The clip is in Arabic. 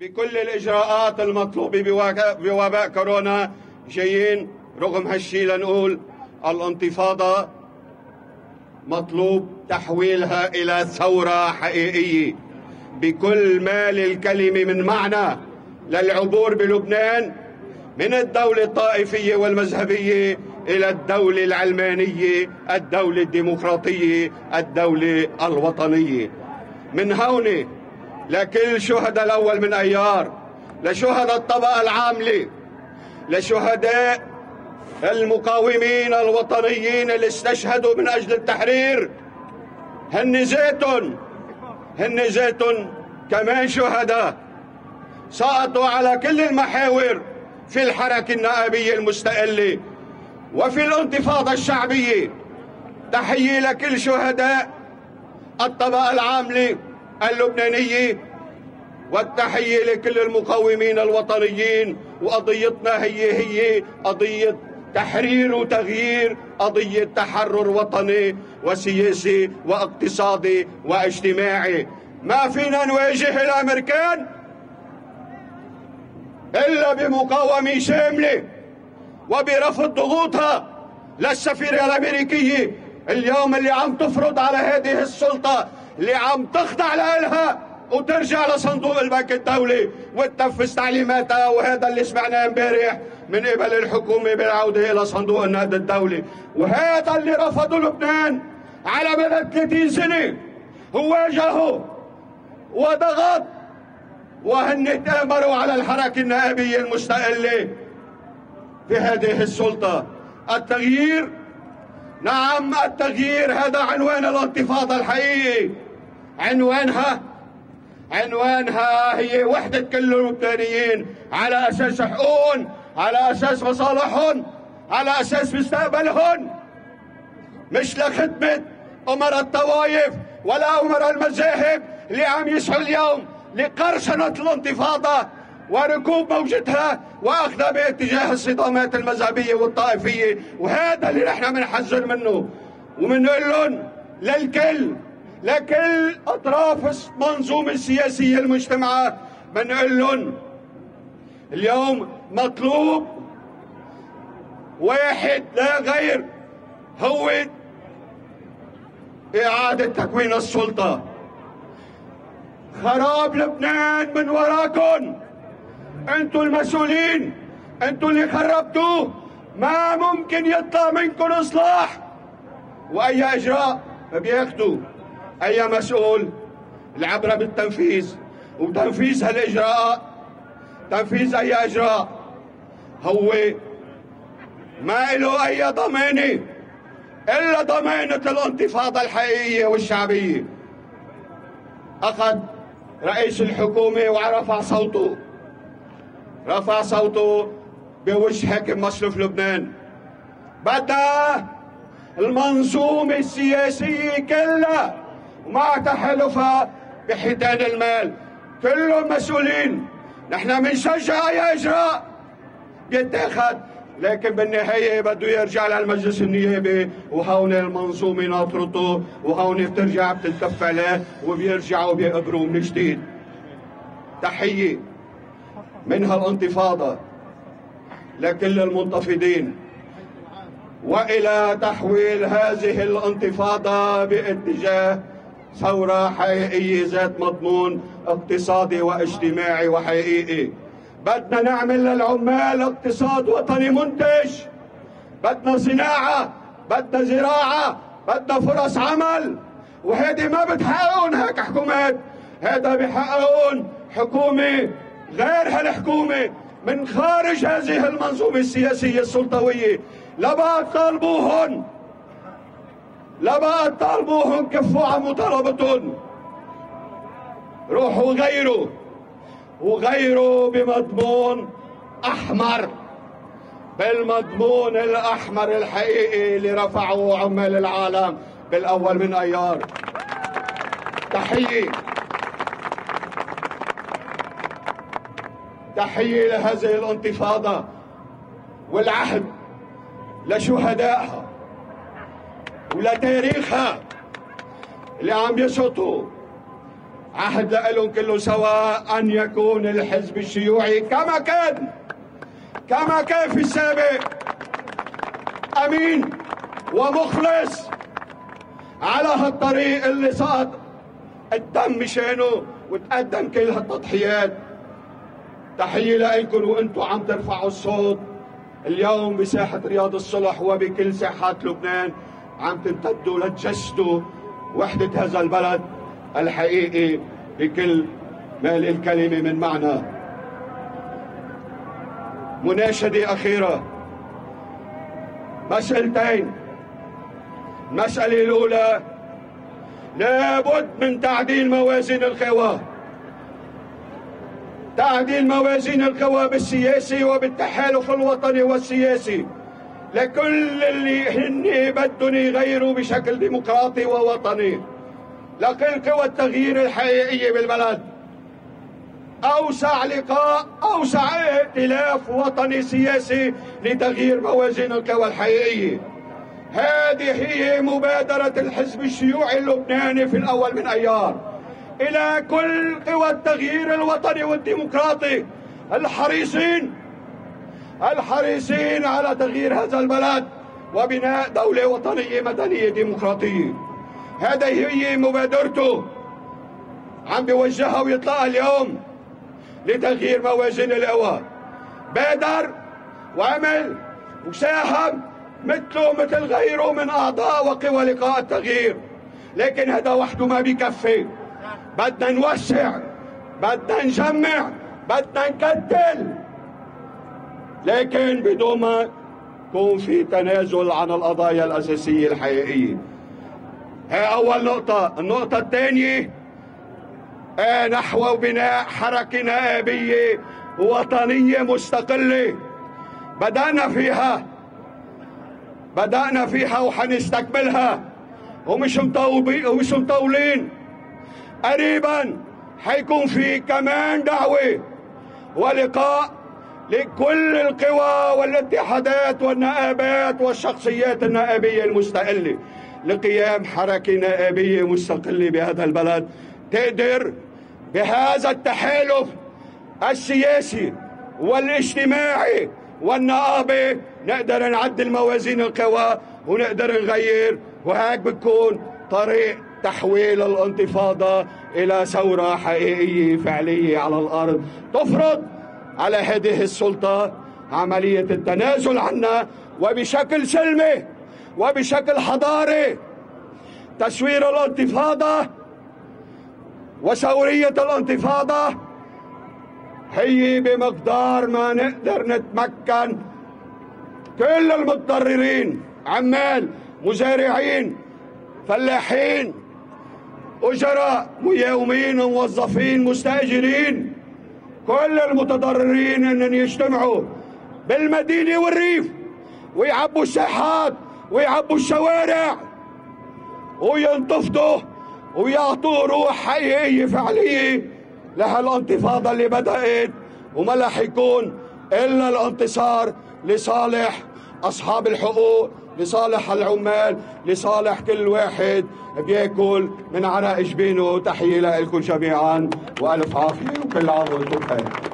بكل الإجراءات المطلوبة بوباء كورونا جايين. رغم هالشي لنقول الانتفاضة مطلوب تحويلها إلى ثورة حقيقية بكل ما للكلمة من معنى للعبور بلبنان من الدولة الطائفية والمذهبية إلى الدولة العلمانية، الدولة الديمقراطية، الدولة الوطنية. من هون لكل شهداء الأول من أيار، لشهداء الطبقة العاملة، لشهداء المقاومين الوطنيين اللي استشهدوا من أجل التحرير، هن ذاتن كمان شهداء سقطوا على كل المحاور في الحركة النقابية المستقلة وفي الانتفاضة الشعبية. تحية لكل شهداء الطبقة العاملة اللبنانية، والتحية لكل المقاومين الوطنيين. وقضيتنا هي قضية تحرير وتغيير، قضية تحرر وطني وسياسي واقتصادي واجتماعي. ما فينا نواجه الأمريكان إلا بمقاومة شاملة وبرفض ضغوطها للسفيرة الأمريكية اليوم اللي عم تفرض على هذه السلطة اللي عم تخضع لها وترجع لصندوق البنك الدولي وتنفذ تعليماتها. وهذا اللي سمعناه امبارح من قبل الحكومة بالعودة إلى صندوق النقد الدولي، وهذا اللي رفضوا لبنان على مدى 30 سنة. وواجهوا وضغط وهن تآمروا على الحركة النقابية المستقلة في هذه السلطة. التغيير، نعم التغيير، هذا عنوان الانتفاضة الحقيقي. عنوانها هي وحدة كل اللبنانيين على أساس حقوقهم، على أساس مصالحهم، على أساس مستقبلهم، مش لخدمة أمراء الطوائف ولا أمراء المذاهب اللي عم يسعوا اليوم لقرصنة الانتفاضة وركوب موجتها واخذها باتجاه الصدامات المذهبيه والطائفيه. وهذا اللي نحن بنحذر منه وبنقول لهم للكل، لكل اطراف المنظومه السياسيه المجتمعات، بنقول لهم اليوم مطلوب واحد لا غير، هو اعاده تكوين السلطه. خراب لبنان من وراكم، انتوا المسؤولين، انتوا اللي خربتوه. ما ممكن يطلع منكم اصلاح، واي اجراء بياخدوا اي مسؤول العبره بالتنفيذ وتنفيذ هالاجراءات. تنفيذ اي اجراء هو ما له اي ضمانه الا ضمانه الانتفاضه الحقيقيه والشعبيه. اخذ رئيس الحكومه ورفع صوته، رفع صوته بوجه حاكم مصرف لبنان. بدأ المنظومة السياسية كلها مع تحالفها بحيتان المال كلهم مسؤولين. نحن بنشجع أي إجراء بيتاخد، لكن بالنهاية بده يرجع للمجلس النيابي، وهون المنظومة ناطرته، وهون بترجع بتلتف عليه وبيرجعوا بيقبروه من جديد. تحية من هالانتفاضة لكل المنتفضين، وإلى تحويل هذه الانتفاضة باتجاه ثورة حقيقية ذات مضمون اقتصادي واجتماعي وحقيقي. بدنا نعمل للعمال اقتصاد وطني منتج، بدنا صناعة، بدنا زراعة، بدنا فرص عمل. وهذه ما بتحققون هيك حكومات، هذا بيحققون حكومة غير هالحكومة من خارج هذه المنظومة السياسية السلطوية. لبقى تطالبوهن كفوا عن مطالبتهم، روحوا غيروا وغيروا بمضمون أحمر، بالمضمون الأحمر الحقيقي اللي رفعوه عمال العالم بالأول من أيار. تحية لهذه الانتفاضة والعهد لشهدائها ولتاريخها اللي عم يسقطوا عهد لهم كله سواء أن يكون الحزب الشيوعي كما كان في السابق أمين ومخلص على هالطريق اللي صاد الدم مشانه وتقدم كل هالتضحيات. تحية لإلكم وأنتم عم ترفعوا الصوت اليوم بساحة رياض الصلح وبكل ساحات لبنان، عم تمتدوا لتجسدوا وحدة هذا البلد الحقيقي بكل ما الكلمة من معنى. مناشدة أخيرة، مسألتين. المسألة الأولى، لابد من تعديل موازين القوى. تعديل موازين القوى بالسياسي وبالتحالف الوطني والسياسي لكل اللي هن بدهم يغيروا بشكل ديمقراطي ووطني لكل قوى التغيير الحقيقية بالبلد. أوسع لقاء، أوسع ائتلاف وطني سياسي لتغيير موازين القوى الحقيقية. هذه هي مبادرة الحزب الشيوعي اللبناني في الأول من أيار إلى كل قوى التغيير الوطني والديمقراطي الحريصين على تغيير هذا البلد وبناء دولة وطنية مدنية ديمقراطية. هذه هي مبادرته عم بيوجهها ويطلقها اليوم لتغيير موازين القوى. بادر وعمل وساهم مثله مثل غيره من أعضاء وقوى لقاء التغيير، لكن هذا وحده ما بيكفي. بدنا نوسع، بدنا نجمع، بدنا نكتل، لكن بدون ما يكون في تنازل عن القضايا الأساسية الحقيقية. هي أول نقطة. النقطة الثانية، نحو بناء حركة نائبية وطنية مستقلة. بدأنا فيها وحنستكملها ومش مطولين. قريبا حيكون في كمان دعوة ولقاء لكل القوى والاتحادات والنقابات والشخصيات النائبية المستقلة لقيام حركة نائبية مستقلة بهذا البلد تقدر بهذا التحالف السياسي والاجتماعي والنقابة نقدر نعدل موازين القوى ونقدر نغير، وهيك بتكون طريق تحويل الانتفاضة إلى ثورة حقيقية فعلية على الأرض تفرض على هذه السلطة عملية التنازل عنها وبشكل سلمي وبشكل حضاري. تسوير الانتفاضة وثورية الانتفاضة هي بمقدار ما نقدر نتمكن كل المتضررين، عمال، مزارعين، فلاحين، أجراء، مياومين، موظفين، مستأجرين، كل المتضررين أن يجتمعوا بالمدينة والريف ويعبوا الساحات ويعبوا الشوارع وينتفضوا ويعطوا روح حقيقية فعلية لهالانتفاضة اللي بدأت وما رح يكون إلا الانتصار لصالح أصحاب الحقوق، لصالح العمال، لصالح كل واحد بياكل من عرق جبينه. تحية لكم جميعا وألف عافية وكل عام وانتم بخير.